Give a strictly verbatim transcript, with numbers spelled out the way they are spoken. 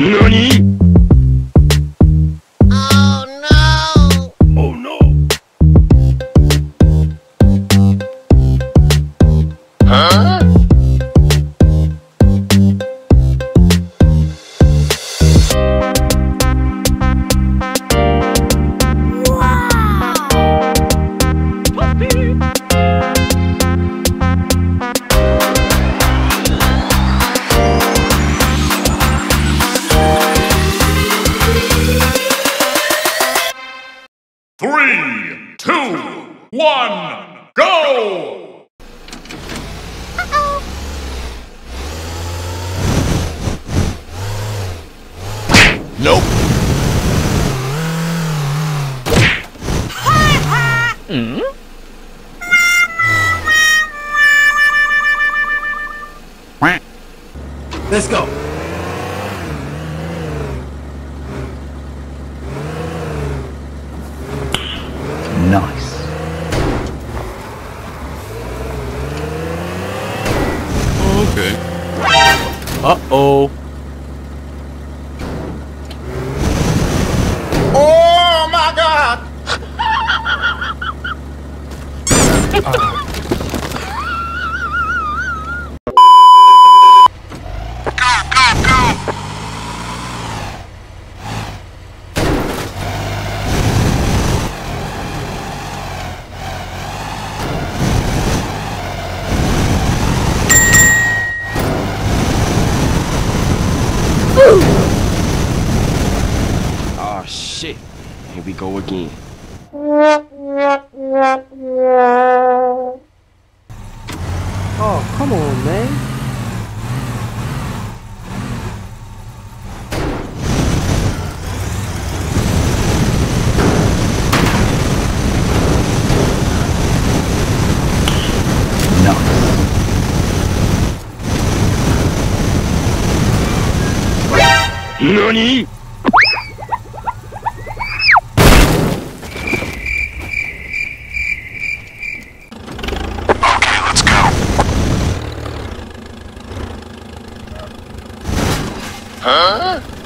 何？ Three, two, one, go! Uh-oh. Nope. Ha-ha! Mm? Let's go. Nice. Okay. Uh-oh. Oh my God! uh. Go, go, go! Shit, here we go again. Oh, come on, man. No. Nani? Huh?